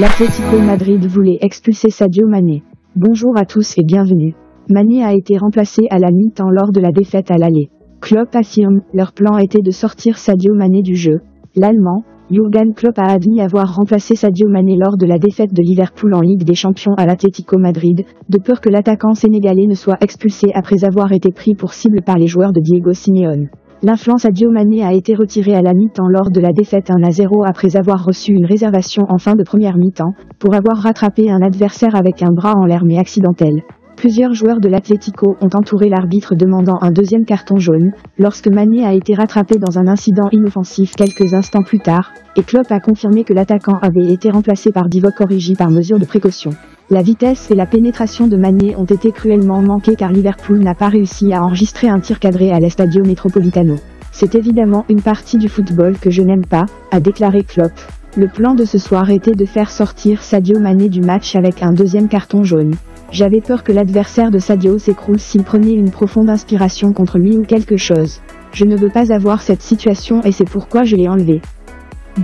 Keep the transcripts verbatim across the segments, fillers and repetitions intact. L'Atlético Madrid voulait expulser Sadio Mané. Bonjour à tous et bienvenue. Mané a été remplacé à la mi-temps lors de la défaite à l'aller. Klopp affirme, leur plan était de sortir Sadio Mané du jeu. L'Allemand, Jürgen Klopp a admis avoir remplacé Sadio Mané lors de la défaite de Liverpool en Ligue des Champions à l'Atlético Madrid, de peur que l'attaquant sénégalais ne soit expulsé après avoir été pris pour cible par les joueurs de Diego Simeone. L'influent Sadio Mané a été retiré à la mi-temps lors de la défaite un à zéro après avoir reçu une réservation en fin de première mi-temps, pour avoir rattrapé un adversaire avec un bras en l'air mais accidentel. Plusieurs joueurs de l'Atlético ont entouré l'arbitre demandant un deuxième carton jaune, lorsque Mané a été rattrapé dans un incident inoffensif quelques instants plus tard, et Klopp a confirmé que l'attaquant avait été remplacé par Divock Origi par mesure de précaution. La vitesse et la pénétration de Mané ont été cruellement manquées car Liverpool n'a pas réussi à enregistrer un tir cadré à l'Estadio Metropolitano. « C'est évidemment une partie du football que je n'aime pas », a déclaré Klopp. Le plan de ce soir était de faire sortir Sadio Mané du match avec un deuxième carton jaune. J'avais peur que l'adversaire de Sadio s'écroule s'il prenait une profonde inspiration contre lui ou quelque chose. Je ne veux pas avoir cette situation et c'est pourquoi je l'ai enlevé.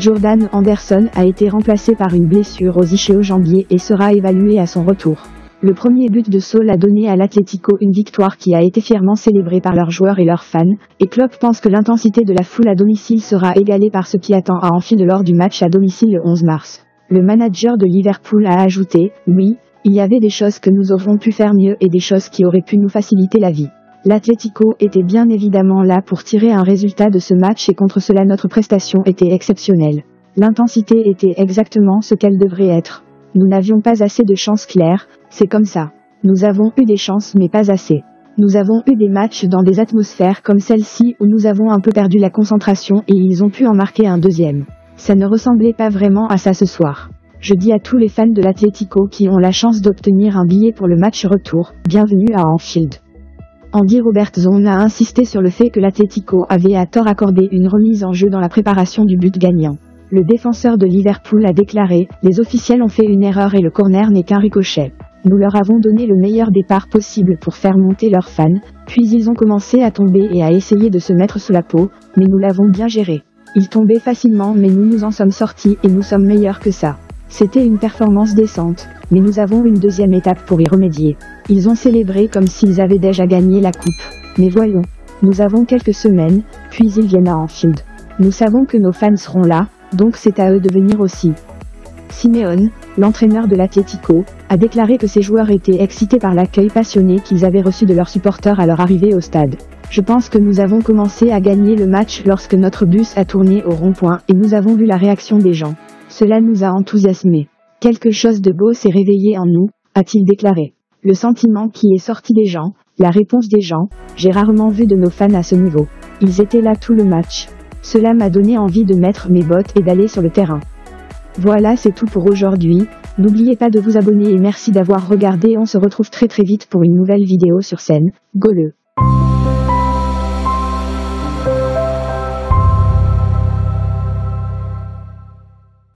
Jordan Henderson a été remplacé par une blessure aux ischio-jambiers et sera évalué à son retour. Le premier but de Sol a donné à l'Atlético une victoire qui a été fièrement célébrée par leurs joueurs et leurs fans, et Klopp pense que l'intensité de la foule à domicile sera égalée par ce qui attend à Anfield lors du match à domicile le onze mars. Le manager de Liverpool a ajouté « Oui, il y avait des choses que nous aurions pu faire mieux et des choses qui auraient pu nous faciliter la vie. » L'Atlético était bien évidemment là pour tirer un résultat de ce match et contre cela notre prestation était exceptionnelle. L'intensité était exactement ce qu'elle devrait être. Nous n'avions pas assez de chances claires, c'est comme ça. Nous avons eu des chances mais pas assez. Nous avons eu des matchs dans des atmosphères comme celle-ci où nous avons un peu perdu la concentration et ils ont pu en marquer un deuxième. Ça ne ressemblait pas vraiment à ça ce soir. Je dis à tous les fans de l'Atlético qui ont la chance d'obtenir un billet pour le match retour, bienvenue à Anfield. Andy Robertson a insisté sur le fait que l'Atlético avait à tort accordé une remise en jeu dans la préparation du but gagnant. Le défenseur de Liverpool a déclaré « Les officiels ont fait une erreur et le corner n'est qu'un ricochet. Nous leur avons donné le meilleur départ possible pour faire monter leurs fans, puis ils ont commencé à tomber et à essayer de se mettre sous la peau, mais nous l'avons bien géré. Ils tombaient facilement mais nous nous en sommes sortis et nous sommes meilleurs que ça. C'était une performance décente, mais nous avons une deuxième étape pour y remédier. Ils ont célébré comme s'ils avaient déjà gagné la coupe. Mais voyons, nous avons quelques semaines, puis ils viennent à Anfield. Nous savons que nos fans seront là, donc c'est à eux de venir aussi. » Simeone, l'entraîneur de l'Atlético, a déclaré que ses joueurs étaient excités par l'accueil passionné qu'ils avaient reçu de leurs supporters à leur arrivée au stade. « Je pense que nous avons commencé à gagner le match lorsque notre bus a tourné au rond-point et nous avons vu la réaction des gens. Cela nous a enthousiasmés. Quelque chose de beau s'est réveillé en nous, a-t-il déclaré. Le sentiment qui est sorti des gens, la réponse des gens, j'ai rarement vu de nos fans à ce niveau. Ils étaient là tout le match. Cela m'a donné envie de mettre mes bottes et d'aller sur le terrain. Voilà, c'est tout pour aujourd'hui. N'oubliez pas de vous abonner et merci d'avoir regardé. On se retrouve très très vite pour une nouvelle vidéo sur Sengoaller.